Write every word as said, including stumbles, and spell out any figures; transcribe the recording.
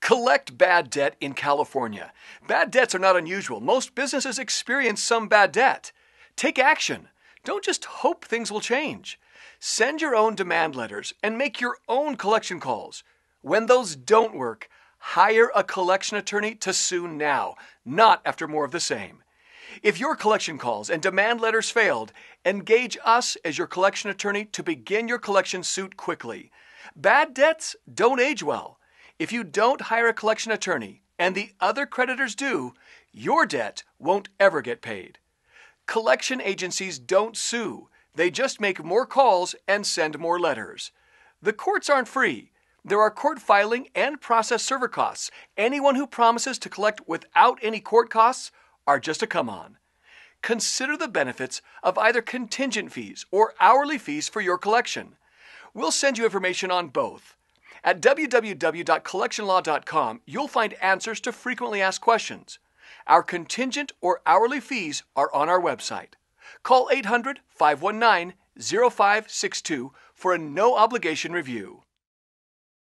Collect bad debt in California. Bad debts are not unusual. Most businesses experience some bad debt. Take action. Don't just hope things will change. Send your own demand letters and make your own collection calls. When those don't work, hire a collection attorney to sue now, not after more of the same. If your collection calls and demand letters failed, engage us as your collection attorney to begin your collection suit quickly. Bad debts don't age well. If you don't hire a collection attorney and the other creditors do, your debt won't ever get paid. Collection agencies don't sue. They just make more calls and send more letters. The courts aren't free. There are court filing and process server costs. Anyone who promises to collect without any court costs are just a come-on. Consider the benefits of either contingent fees or hourly fees for your collection. We'll send you information on both. At w w w dot collection law dot com, you'll find answers to frequently asked questions. Our contingent or hourly fees are on our website. Call eight hundred, five one nine, zero five six two for a no-obligation review.